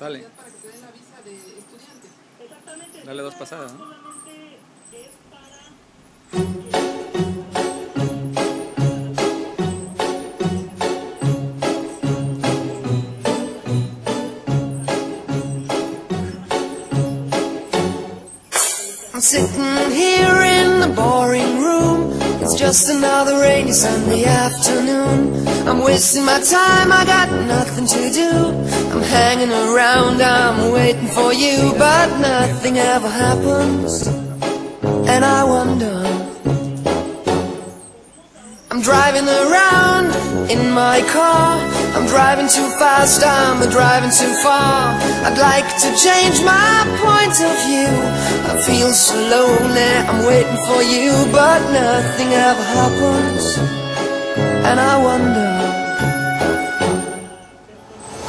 Sale. Para que te den la visa de estudiante. Exactamente. Dale dos pasadas, ¿no? Solamente es para... I'm sitting here in the boring room. It's just another rainy Sunday afternoon. I'm wasting my time, I got nothing to do. I'm hanging around, I'm waiting for you, but nothing ever happens, and I wonder. I'm driving around in my car. I'm driving too fast, I'm driving too far. I'd like to change my point of view. I feel so lonely, I'm waiting for you, but nothing ever happens, and I wonder.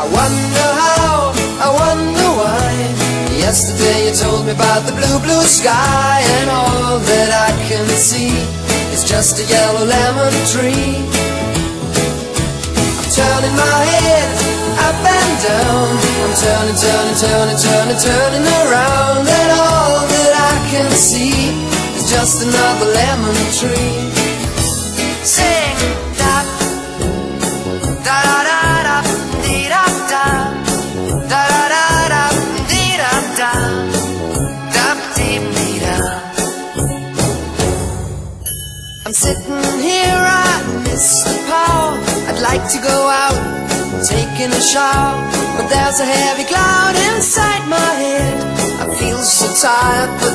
I wonder how, I wonder why. Yesterday you told me about the blue, blue sky, and all that I can see is just a yellow lemon tree. Turning my head up and down, I'm turning, turning, turning, turning, turning around, and all that I can see is just another lemon tree. Sing da da da da da dee da da da da da da dee da da da dee da. I'm sitting here, I miss the power. I'd like to go out, taking a shower, but there's a heavy cloud inside my head. I feel so tired, but